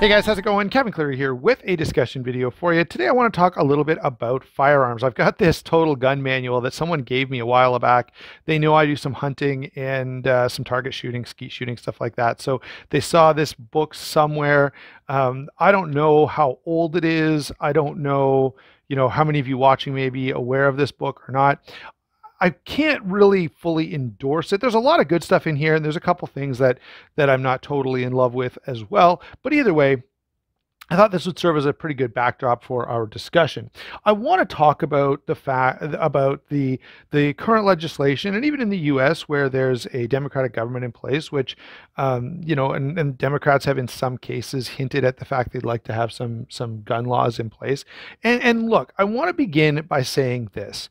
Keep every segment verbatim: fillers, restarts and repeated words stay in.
Hey guys, how's it going? Kevin Cleary here with a discussion video for you. Today I want to talk a little bit about firearms. I've got this total gun manual that someone gave me a while back. They know I do some hunting and uh, some target shooting, skeet shooting, stuff like that. So they saw this book somewhere. Um, I don't know how old it is. I don't know, you know, how many of you watching may be aware of this book or not. I can't really fully endorse it. There's a lot of good stuff in here, and there's a couple things that that I'm not totally in love with as well. But either way, I thought this would serve as a pretty good backdrop for our discussion. I want to talk about the fact about the the current legislation, and even in the U S where there's a Democratic government in place, which um, you know, and, and Democrats have in some cases hinted at the fact they'd like to have some some gun laws in place. And and look, I want to begin by saying this: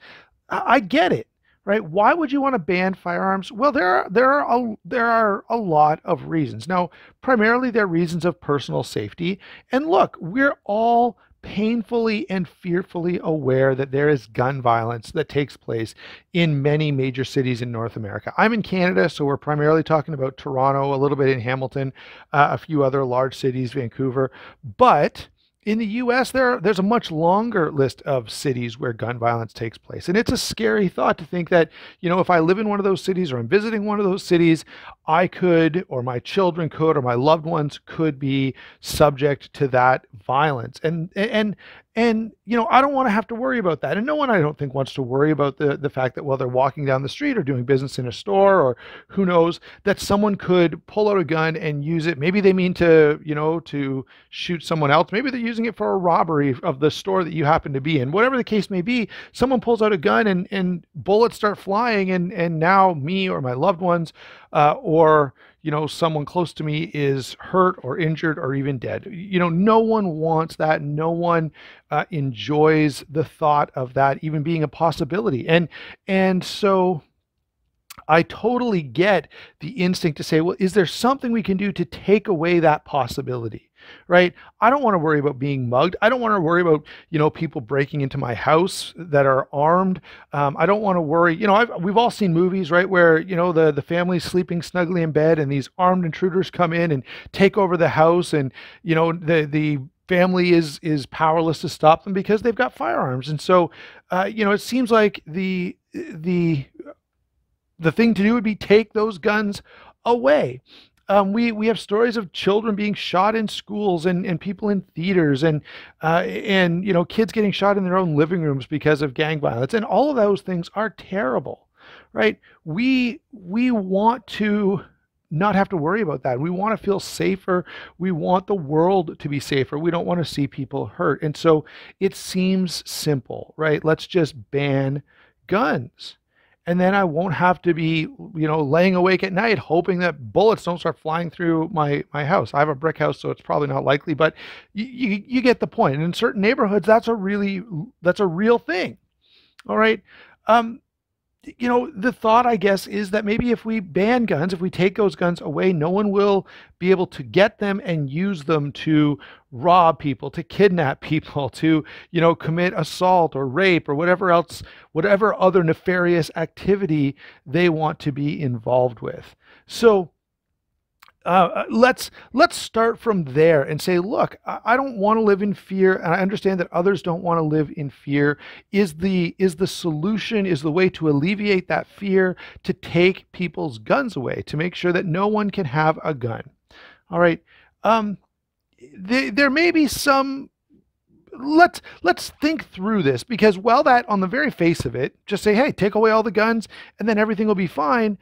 I get it. Right? Why would you want to ban firearms? Well, there are there are a, there are a lot of reasons. Now, primarily they're reasons of personal safety. And look, we're all painfully and fearfully aware that there is gun violence that takes place in many major cities in North America. I'm in Canada, so we're primarily talking about Toronto, a little bit in Hamilton, uh, a few other large cities, Vancouver, but in the U S, there are, there's a much longer list of cities where gun violence takes place. And it's a scary thought to think that, you know, if I live in one of those cities or I'm visiting one of those cities, I could, or my children could, or my loved ones could be subject to that violence. And, and, and you know, I don't want to have to worry about that. And no one, I don't think, wants to worry about the, the fact that while they're walking down the street or doing business in a store or who knows, that someone could pull out a gun and use it. Maybe they mean to, you know, to shoot someone else. Maybe they're using it for a robbery of the store that you happen to be in. Whatever the case may be, someone pulls out a gun and, and bullets start flying, and, and now me or my loved ones uh, or, you know, someone close to me is hurt or injured or even dead. You know, no one wants that. No one uh, enjoys the thought of that even being a possibility. And, and so I totally get the instinct to say, well, is there something we can do to take away that possibility? Right? I don't want to worry about being mugged. I don't want to worry about, you know, people breaking into my house that are armed. Um, I don't want to worry, you know, I've, we've all seen movies, right, where, you know, the, the family's sleeping snugly in bed and these armed intruders come in and take over the house, and, you know, the, the family is, is powerless to stop them because they've got firearms. And so, uh, you know, it seems like the, the, the thing to do would be take those guns away. Um, we, we have stories of children being shot in schools and, and people in theaters and, uh, and, you know, kids getting shot in their own living rooms because of gang violence. And all of those things are terrible, right? We, we want to not have to worry about that. We want to feel safer. We want the world to be safer. We don't want to see people hurt. And so it seems simple, right? Let's just ban guns. And then I won't have to be, you know, laying awake at night hoping that bullets don't start flying through my, my house. I have a brick house, so it's probably not likely, but you, you, you get the point. And in certain neighborhoods, that's a really, that's a real thing. All right. Um, you know, the thought, I guess, is that maybe if we ban guns, if we take those guns away, no one will be able to get them and use them to rob people, to kidnap people, to, you know, commit assault or rape or whatever else, whatever other nefarious activity they want to be involved with. So uh, let's let's start from there and say, look, I don't want to live in fear, and I understand that others don't want to live in fear. Is the is the solution, is the way to alleviate that fear to take people's guns away, to make sure that no one can have a gun? All right. Um, There may be some, let's, let's think through this, because while that on the very face of it, just say, hey, take away all the guns and then everything will be fine.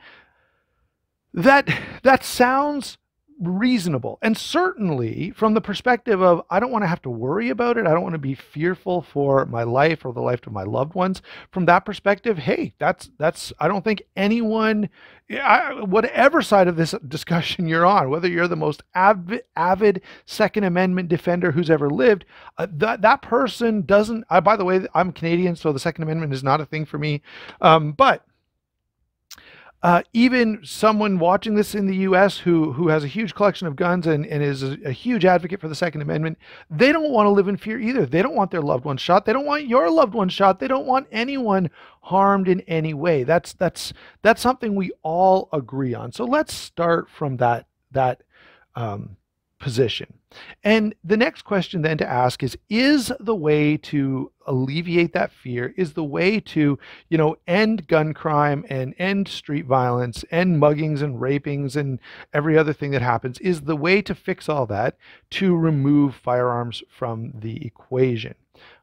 That, that sounds reasonable. And certainly from the perspective of, I don't want to have to worry about it. I don't want to be fearful for my life or the life of my loved ones. From that perspective, hey, that's, that's, I don't think anyone, I, whatever side of this discussion you're on, whether you're the most avid, avid Second Amendment defender who's ever lived, uh, that, that person doesn't, I, by the way, I'm Canadian, so the Second Amendment is not a thing for me. Um, but Uh, even someone watching this in the U S who who has a huge collection of guns and, and is a, a huge advocate for the Second Amendment, they don't want to live in fear either. They don't want their loved ones shot. They don't want your loved one shot. They don't want anyone harmed in any way. That's that's that's something we all agree on. So let's start from that that um, position. And the next question then to ask is, is the way to alleviate that fear, is the way to, you know, end gun crime and end street violence, end muggings and rapings and every other thing that happens, is the way to fix all that to remove firearms from the equation?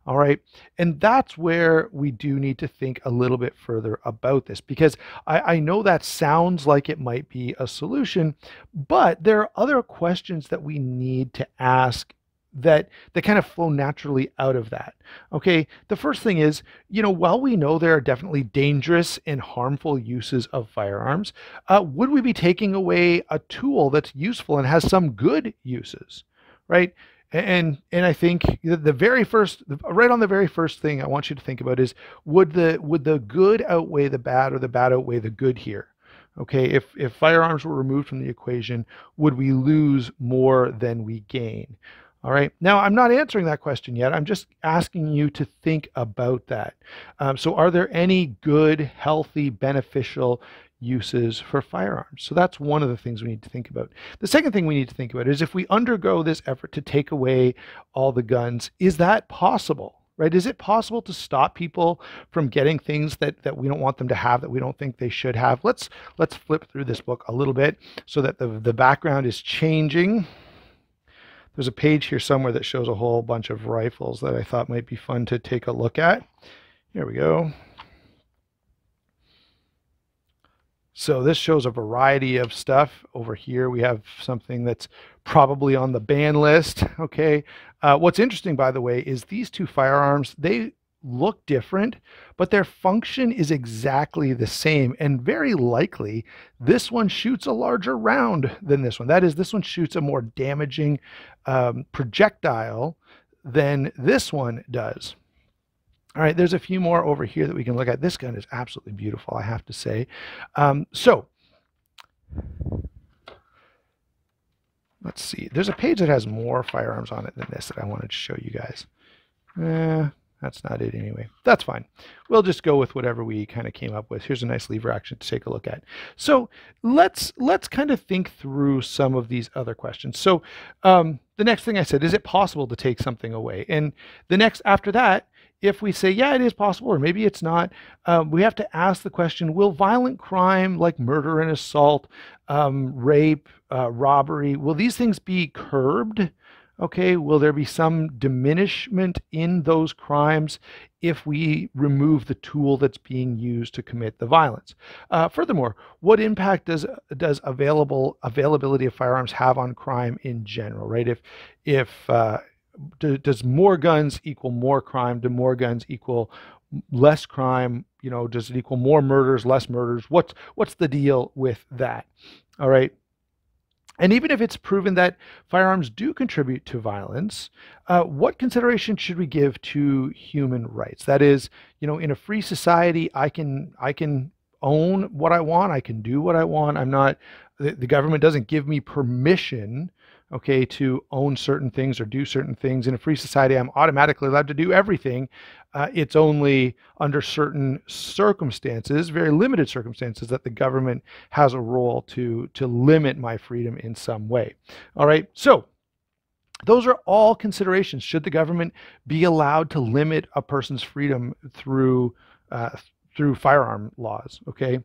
All right. And that's where we do need to think a little bit further about this, because I, I know that sounds like it might be a solution, but there are other questions that we need to ask that they kind of flow naturally out of that. Okay, the first thing is, you know, while we know there are definitely dangerous and harmful uses of firearms, uh, would we be taking away a tool that's useful and has some good uses, right? And and I think the very first, right on the very first thing I want you to think about is, would the would the good outweigh the bad, or the bad outweigh the good here? Okay, if, if firearms were removed from the equation, would we lose more than we gain? All right. Now, I'm not answering that question yet. I'm just asking you to think about that. Um, so are there any good, healthy, beneficial uses for firearms? So that's one of the things we need to think about. The second thing we need to think about is, if we undergo this effort to take away all the guns, is that possible? Right? Is it possible to stop people from getting things that, that we don't want them to have, that we don't think they should have? Let's, let's flip through this book a little bit so that the, the background is changing. There's a page here somewhere that shows a whole bunch of rifles that I thought might be fun to take a look at. Here we go. So this shows a variety of stuff. Over here we have something that's probably on the ban list. Okay. Uh, what's interesting, by the way, is these two firearms, they look different, but their function is exactly the same. And very likely this one shoots a larger round than this one. That is, this one shoots a more damaging um, projectile than this one does. All right, there's a few more over here that we can look at. This gun is absolutely beautiful, I have to say. Um, so let's see. There's a page that has more firearms on it than this that I wanted to show you guys. Eh, that's not it anyway. That's fine. We'll just go with whatever we kind of came up with. Here's a nice lever action to take a look at. So let's let's kind of think through some of these other questions. So um, the next thing I said, is it possible to take something away? And the next after that, if we say, yeah, it is possible, or maybe it's not, um, we have to ask the question, will violent crime like murder and assault, um, rape, uh, robbery, will these things be curbed? Okay, will there be some diminishment in those crimes if we remove the tool that's being used to commit the violence? Uh, furthermore, what impact does does available availability of firearms have on crime in general, right? If, if, uh, does more guns equal more crime? Do more guns equal less crime? You know, does it equal more murders, less murders? What's, what's the deal with that? All right. And even if it's proven that firearms do contribute to violence, uh, what consideration should we give to human rights? That is, you know, in a free society, I can, I can own what I want. I can do what I want. I'm not, the, the government doesn't give me permission, okay, to own certain things or do certain things. In a free society, I'm automatically allowed to do everything. Uh, it's only under certain circumstances, very limited circumstances, that the government has a role to, to limit my freedom in some way. All right, so those are all considerations. Should the government be allowed to limit a person's freedom through, uh, through firearm laws, okay?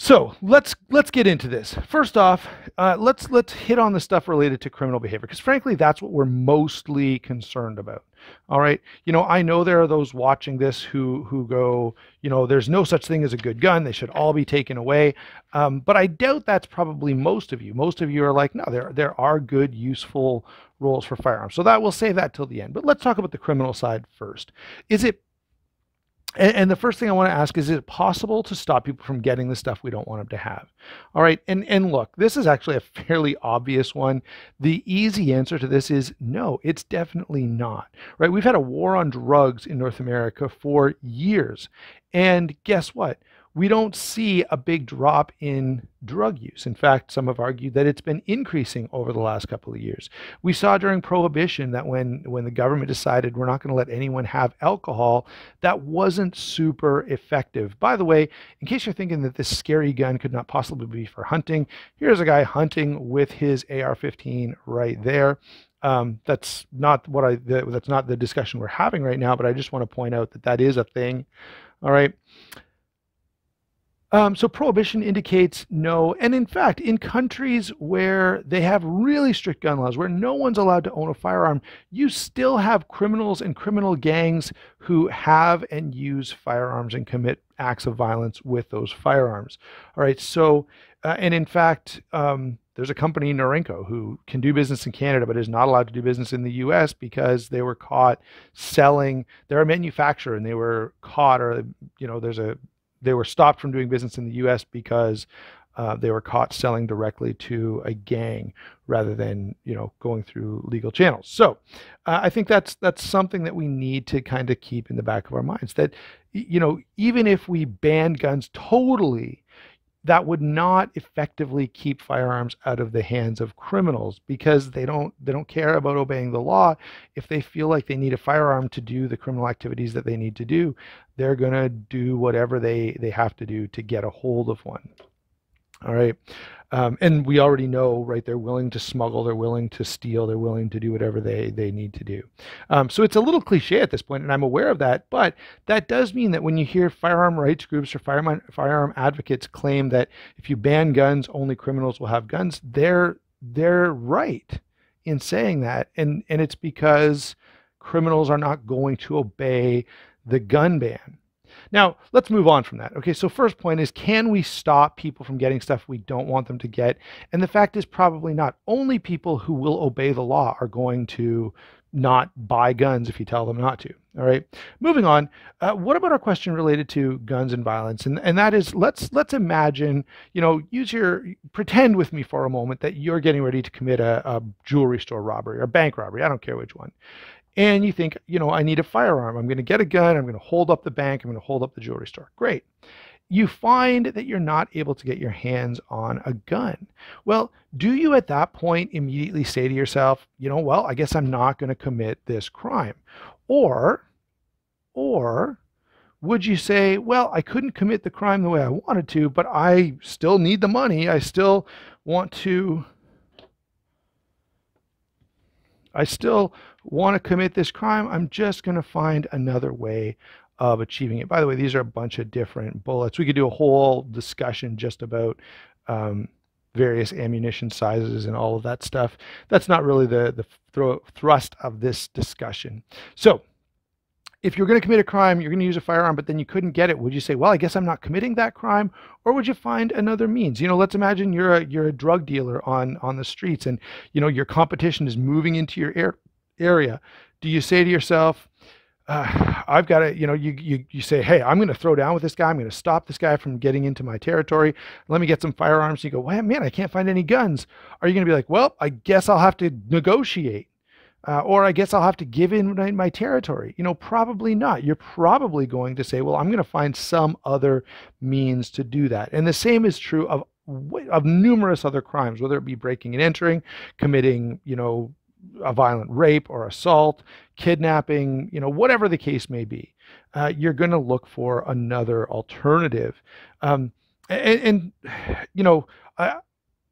So let's let's get into this. First off, uh, let's let's hit on the stuff related to criminal behavior, because frankly, that's what we're mostly concerned about. All right, you know, I know there are those watching this who who go, you know, there's no such thing as a good gun; they should all be taken away. Um, but I doubt that's probably most of you. Most of you are like, no, there there are good, useful roles for firearms. So that we'll save that till the end. But let's talk about the criminal side first. Is it And the first thing I want to ask is, is it possible to stop people from getting the stuff we don't want them to have? All right. And, and look, this is actually a fairly obvious one. The easy answer to this is no, it's definitely not, right? We've had a war on drugs in North America for years. And guess what? we don't see a big drop in drug use. In fact, some have argued that it's been increasing over the last couple of years. We saw during Prohibition that when, when the government decided we're not going to let anyone have alcohol, that wasn't super effective. By the way, in case you're thinking that this scary gun could not possibly be for hunting, here's a guy hunting with his A R fifteen right there. Um, that's not what I, that's not the discussion we're having right now, but I just want to point out that that is a thing. All right. Um, so prohibition indicates no. And in fact, in countries where they have really strict gun laws, where no one's allowed to own a firearm, you still have criminals and criminal gangs who have and use firearms and commit acts of violence with those firearms. All right. So, uh, and in fact, um, there's a company, Norinco, who can do business in Canada but is not allowed to do business in the U S because they were caught selling. They're a manufacturer, and they were caught, or you know, there's a they were stopped from doing business in the U S because uh, they were caught selling directly to a gang rather than you know going through legal channels. So uh, I think that's that's something that we need to kind of keep in the back of our minds, that you know even if we ban guns totally, that would not effectively keep firearms out of the hands of criminals, because they don't they don't care about obeying the law. If they feel like they need a firearm to do the criminal activities that they need to do, they're going to do whatever they, they have to do to get a hold of one. All right. Um, and we already know, right, they're willing to smuggle, they're willing to steal, they're willing to do whatever they, they need to do. Um, so it's a little cliche at this point, and I'm aware of that, but that does mean that when you hear firearm rights groups or firearm, firearm advocates claim that if you ban guns, only criminals will have guns, they're, they're right in saying that. And, and it's because criminals are not going to obey the gun ban. Now, let's move on from that. Okay, so first point is, can we stop people from getting stuff we don't want them to get? And the fact is probably not. Only people who will obey the law are going to not buy guns if you tell them not to. All right, moving on. Uh, what about our question related to guns and violence? And, and that is, let's let's imagine, you know, use your, pretend with me for a moment that you're getting ready to commit a, a jewelry store robbery or bank robbery. I don't care which one. And you think, you know, I need a firearm. I'm going to get a gun. I'm going to hold up the bank. I'm going to hold up the jewelry store. Great. You find that you're not able to get your hands on a gun. Well, do you at that point immediately say to yourself, you know, well, I guess I'm not going to commit this crime? Or, or would you say, well, I couldn't commit the crime the way I wanted to, but I still need the money. I still want to... I still want to commit this crime. I'm just going to find another way of achieving it. By the way, these are a bunch of different bullets. We could do a whole discussion just about um, various ammunition sizes and all of that stuff. That's not really the, the thro- thrust of this discussion. So if you're going to commit a crime, you're going to use a firearm, but then you couldn't get it. Would you say, well, I guess I'm not committing that crime? Or would you find another means? You know, let's imagine you're a, you're a drug dealer on, on the streets, and, you know, your competition is moving into your air, area. Do you say to yourself, uh, I've got to, you know, you, you, you say, hey, I'm going to throw down with this guy. I'm going to stop this guy from getting into my territory. Let me get some firearms. You go, well, man, I can't find any guns. Are you going to be like, well, I guess I'll have to negotiate? Uh, or I guess I'll have to give in my, my territory. You know, probably not. You're probably going to say, well, I'm going to find some other means to do that. And the same is true of, of numerous other crimes, whether it be breaking and entering, committing, you know, a violent rape or assault, kidnapping, you know, whatever the case may be. Uh, you're going to look for another alternative. Um, and, and, you know, I,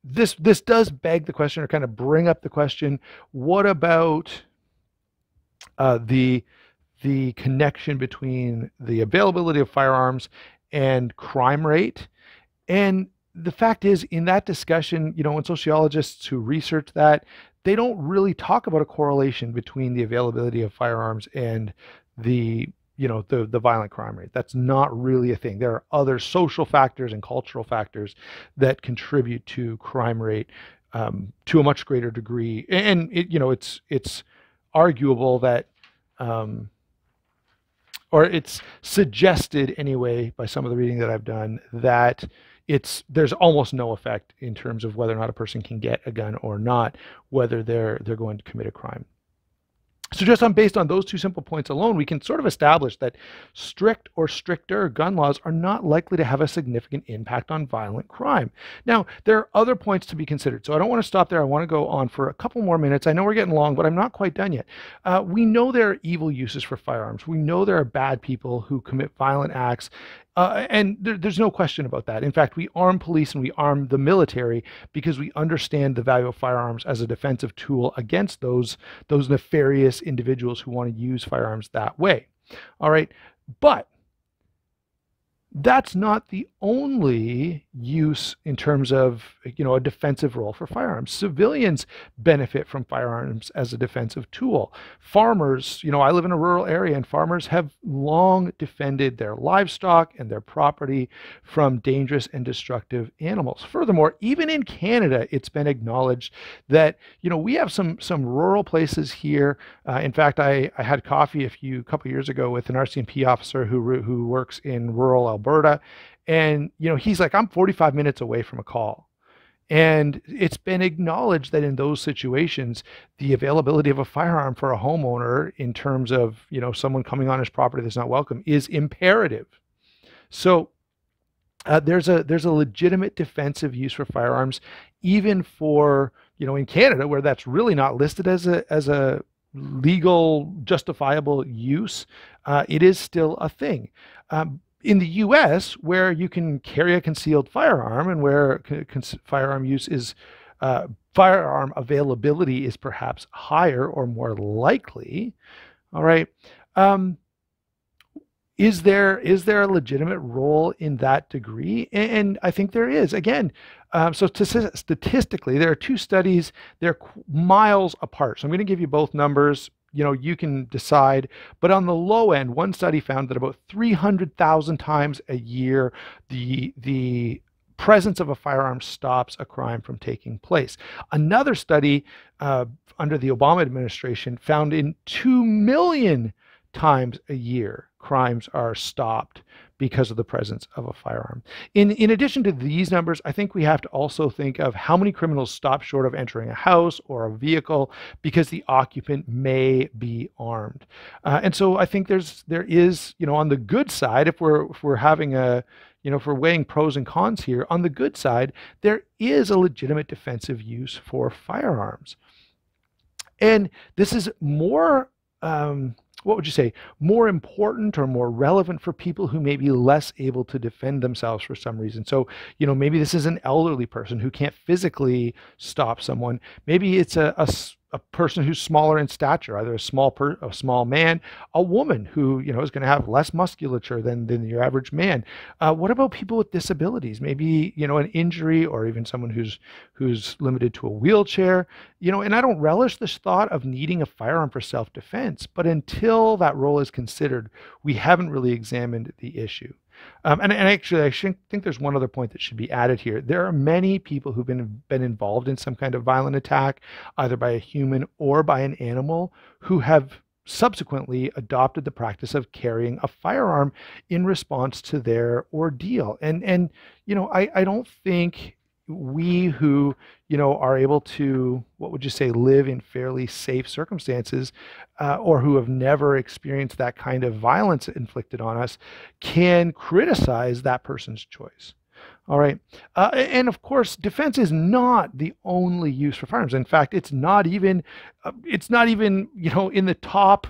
This this does beg the question, or kind of bring up the question, what about uh, the the connection between the availability of firearms and crime rate? And the fact is, in that discussion, you know, when sociologists who research that, they don't really talk about a correlation between the availability of firearms and the you know, the, the violent crime rate. That's not really a thing. There are other social factors and cultural factors that contribute to crime rate um, to a much greater degree. And, it, you know, it's, it's arguable that, um, or it's suggested anyway by some of the reading that I've done, that it's, there's almost no effect in terms of whether or not a person can get a gun or not, whether they're, they're going to commit a crime. So just on based on those two simple points alone, we can sort of establish that strict or stricter gun laws are not likely to have a significant impact on violent crime. Now, there are other points to be considered, so I don't want to stop there. I want to go on for a couple more minutes. I know we're getting long, but I'm not quite done yet. Uh, we know there are evil uses for firearms. We know there are bad people who commit violent acts. Uh, and there, there's no question about that. In fact, we arm police and we arm the military because we understand the value of firearms as a defensive tool against those, those nefarious individuals who want to use firearms that way. All right. But that's not the only use in terms of, you know, a defensive role for firearms. Civilians benefit from firearms as a defensive tool. Farmers, you know, I live in a rural area, and farmers have long defended their livestock and their property from dangerous and destructive animals. Furthermore, even in Canada, it's been acknowledged that, you know, we have some some rural places here. Uh, in fact, I, I had coffee a few couple years ago with an R C M P officer who who works in rural Alberta. Alberta. And, you know, he's like, I'm forty-five minutes away from a call. And it's been acknowledged that in those situations, the availability of a firearm for a homeowner in terms of, you know, someone coming on his property that's not welcome is imperative. So uh, there's a there's a legitimate defensive use for firearms, even for, you know, in Canada, where that's really not listed as a as a legal justifiable use. Uh, it is still a thing. Um, In the U S, where you can carry a concealed firearm and where firearm use is, uh, firearm availability is perhaps higher or more likely. All right, um, is there is there a legitimate role in that degree? And, and I think there is. Again, um, so statistically, there are two studies. They're miles apart. So I'm going to give you both numbers. You know, you can decide, but on the low end, one study found that about three hundred thousand times a year, the the presence of a firearm stops a crime from taking place. Another study uh, under the Obama administration found in two million times a year, crimes are stopped because of the presence of a firearm. In, in addition to these numbers, I think we have to also think of how many criminals stop short of entering a house or a vehicle because the occupant may be armed. Uh, and so I think there's, there is, you know, on the good side, if we're, if we're having a, you know, if we're weighing pros and cons here, on the good side, there is a legitimate defensive use for firearms. And this is more, um, what would you say, more important or more relevant for people who may be less able to defend themselves for some reason. So, you know, maybe this is an elderly person who can't physically stop someone. Maybe it's a, a, a person who's smaller in stature, either a small per, a small man, a woman who, you know, is going to have less musculature than, than your average man. Uh, what about people with disabilities? Maybe, you know, an injury, or even someone who's, who's limited to a wheelchair. You know, and I don't relish this thought of needing a firearm for self-defense, but until that role is considered, we haven't really examined the issue. Um, and, and actually, I think there's one other point that should be added here. There are many people who've been, been involved in some kind of violent attack, either by a human or by an animal, who have subsequently adopted the practice of carrying a firearm in response to their ordeal. And, and you know, I, I don't think we who, you know, are able to, what would you say, live in fairly safe circumstances, uh, or who have never experienced that kind of violence inflicted on us, can criticize that person's choice. All right. Uh, and of course, defense is not the only use for firearms. In fact, it's not even, uh, it's not even, you know, in the top,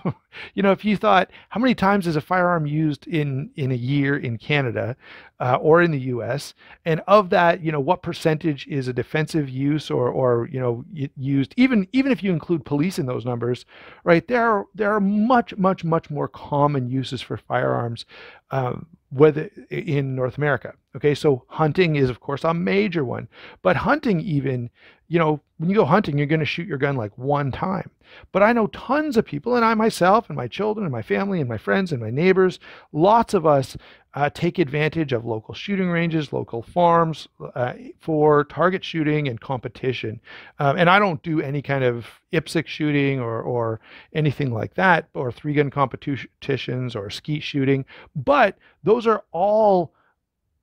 you know, if you thought how many times is a firearm used in, in a year in Canada uh, or in the U S, and of that, you know, what percentage is a defensive use or, or, you know, used, even, even if you include police in those numbers, right? There are, there are much, much, much more common uses for firearms, um, whether in North America. Okay, so hunting is, of course, a major one, but hunting even, you know, when you go hunting, you're going to shoot your gun like one time. But I know tons of people, and I myself and my children and my family and my friends and my neighbors, lots of us uh, take advantage of local shooting ranges, local farms uh, for target shooting and competition. Um, and I don't do any kind of I P S C shooting or, or anything like that, or three gun competitions or skeet shooting. But those are all,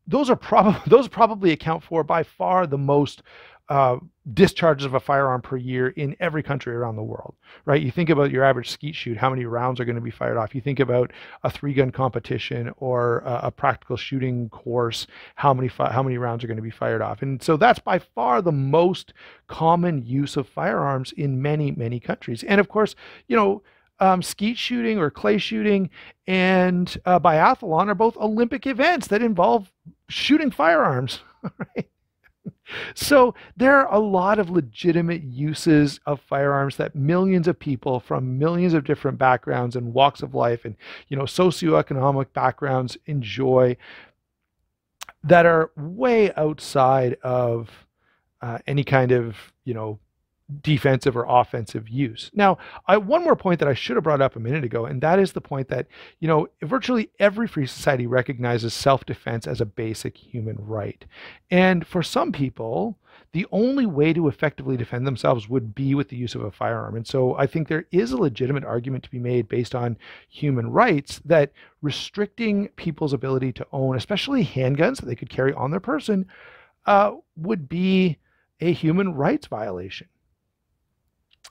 those are probably, those probably account for by far the most uh, discharges of a firearm per year in every country around the world, right? You think about your average skeet shoot, how many rounds are going to be fired off. You think about a three-gun competition or a, a practical shooting course, how many fi how many rounds are going to be fired off. And so that's by far the most common use of firearms in many, many countries. And of course, you know, Um, skeet shooting or clay shooting and uh, biathlon are both Olympic events that involve shooting firearms. Right? So there are a lot of legitimate uses of firearms that millions of people from millions of different backgrounds and walks of life and, you know, socioeconomic backgrounds enjoy that are way outside of uh, any kind of, you know, defensive or offensive use. Now, I, one more point that I should have brought up a minute ago, and that is the point that, you know, virtually every free society recognizes self-defense as a basic human right. And for some people, the only way to effectively defend themselves would be with the use of a firearm. And so I think there is a legitimate argument to be made based on human rights that restricting people's ability to own, especially handguns that they could carry on their person, uh, would be a human rights violation.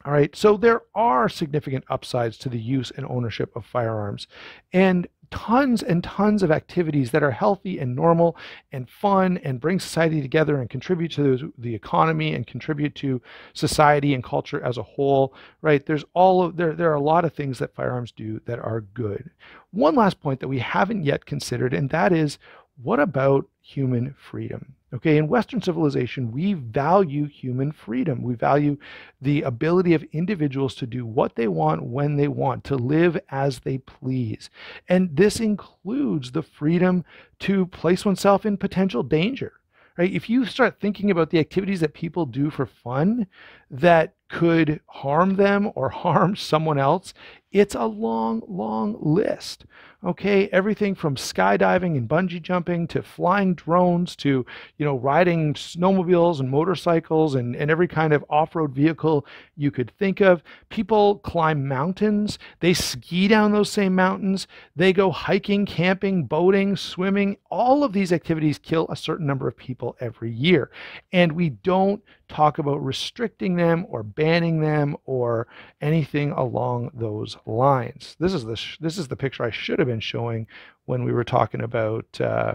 All right, so there are significant upsides to the use and ownership of firearms, and tons and tons of activities that are healthy and normal and fun and bring society together and contribute to the economy and contribute to society and culture as a whole, right? There's all of, there, there are a lot of things that firearms do that are good. One last point that we haven't yet considered, and that is, what about human freedom? Okay, in Western civilization, we value human freedom. We value the ability of individuals to do what they want, when they want, to live as they please. And this includes the freedom to place oneself in potential danger, right? If you start thinking about the activities that people do for fun that could harm them or harm someone else, it's a long, long list. Okay, everything from skydiving and bungee jumping to flying drones to, you know, riding snowmobiles and motorcycles and, and every kind of off-road vehicle you could think of. People climb mountains. They ski down those same mountains. They go hiking, camping, boating, swimming. All of these activities kill a certain number of people every year. And we don't talk about restricting them or banning them or anything along those lines. This is the, sh this is the picture I should have been showing when we were talking about uh,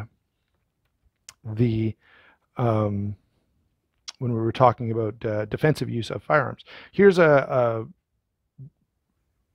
the, um, when we were talking about uh, defensive use of firearms. Here's a, a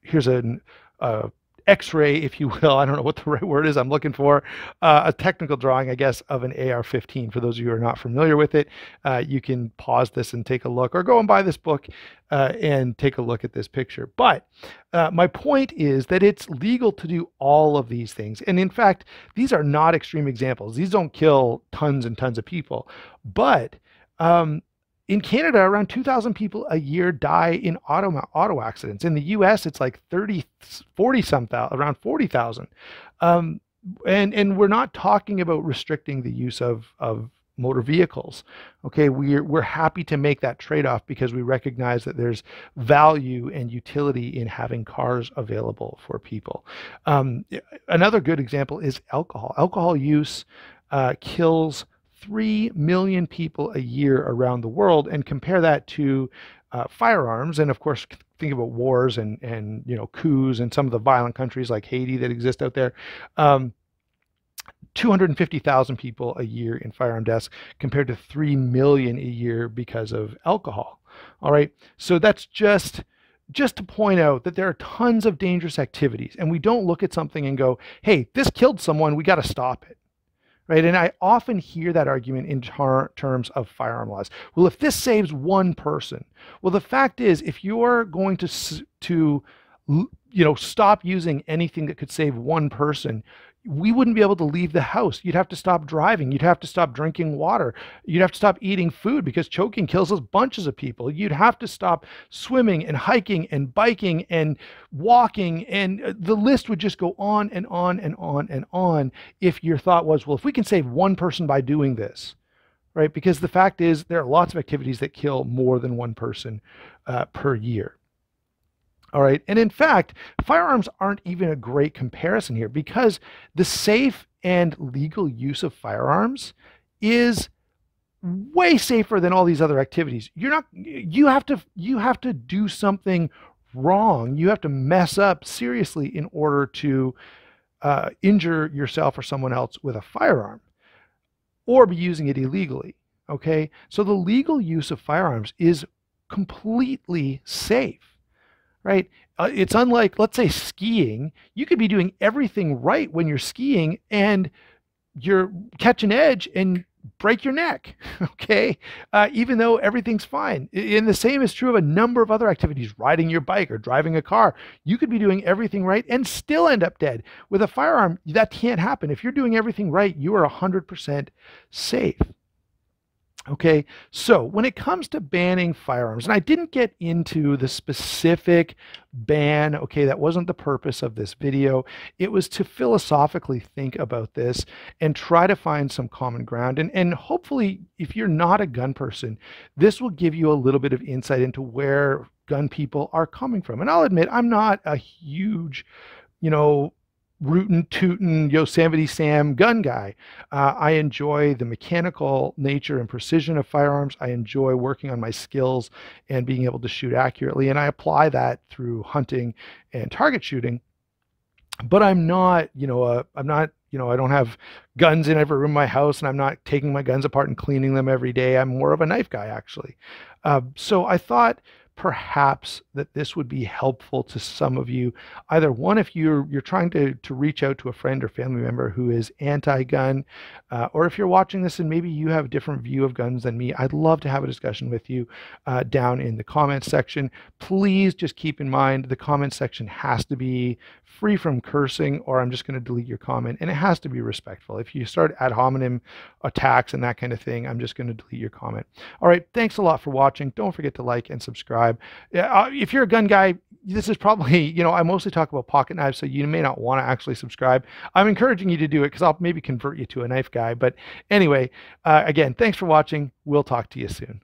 here's an uh, X-ray, if you will. I don't know what the right word is I'm looking for. Uh, a technical drawing, I guess, of an A R fifteen. For those of you who are not familiar with it, uh, you can pause this and take a look, or go and buy this book uh, and take a look at this picture. But uh, my point is that it's legal to do all of these things. And in fact, these are not extreme examples. These don't kill tons and tons of people. But um, in Canada, around two thousand people a year die in auto, auto accidents. In the U S, it's like thirty, forty some thousand, around forty thousand. Um, and, and we're not talking about restricting the use of, of motor vehicles. Okay, we're, we're happy to make that trade-off because we recognize that there's value and utility in having cars available for people. Um, another good example is alcohol. Alcohol use uh, kills three million people a year around the world, and compare that to uh, firearms. And of course, think about wars and, and, you know, coups and some of the violent countries like Haiti that exist out there. Um, two hundred fifty thousand people a year in firearm deaths compared to three million a year because of alcohol. All right. So that's just just to point out that there are tons of dangerous activities, and we don't look at something and go, hey, this killed someone, we got to stop it. Right? And I often hear that argument in ter terms of firearm laws. Well, if this saves one person, well, the fact is, if you're going to to you know stop using anything that could save one person, we wouldn't be able to leave the house. You'd have to stop driving. You'd have to stop drinking water. You'd have to stop eating food because choking kills us bunches of people. You'd have to stop swimming and hiking and biking and walking. And the list would just go on and on and on and on if your thought was, well, if we can save one person by doing this, right? Because the fact is, there are lots of activities that kill more than one person uh, per year. All right. And in fact, firearms aren't even a great comparison here, because the safe and legal use of firearms is way safer than all these other activities. You're not, you have to, you have to do something wrong. You have to mess up seriously in order to uh, injure yourself or someone else with a firearm or be using it illegally. Okay. So the legal use of firearms is completely safe, right? Uh, it's unlike, let's say, skiing. You could be doing everything right when you're skiing and you're catch an edge and break your neck, okay? Uh, even though everything's fine. And the same is true of a number of other activities, riding your bike or driving a car. You could be doing everything right and still end up dead. With a firearm, that can't happen. If you're doing everything right, you are one hundred percent safe. Okay, so when it comes to banning firearms, and I didn't get into the specific ban, okay, that wasn't the purpose of this video. It was to philosophically think about this and try to find some common ground. And, and hopefully, if you're not a gun person, this will give you a little bit of insight into where gun people are coming from. And I'll admit, I'm not a huge, you know, rootin' tootin' Yosemite Sam gun guy. Uh, I enjoy the mechanical nature and precision of firearms. I enjoy working on my skills and being able to shoot accurately. And I apply that through hunting and target shooting. But I'm not, you know, uh, I'm not, you know, I don't have guns in every room in my house, and I'm not taking my guns apart and cleaning them every day. I'm more of a knife guy, actually. Uh, so I thought perhaps that this would be helpful to some of you. Either one, if you're you're trying to to reach out to a friend or family member who is anti-gun, uh, or if you're watching this and maybe you have a different view of guns than me, I'd love to have a discussion with you uh, down in the comments section. Please just keep in mind the comments section has to be free from cursing, or I'm just going to delete your comment, and it has to be respectful. If you start ad hominem attacks and that kind of thing, I'm just going to delete your comment. All right, thanks a lot for watching. Don't forget to like and subscribe. Uh, if you're a gun guy, this is probably, you know, I mostly talk about pocket knives, so you may not want to actually subscribe. I'm encouraging you to do it because I'll maybe convert you to a knife guy. But anyway, uh, again, thanks for watching. We'll talk to you soon.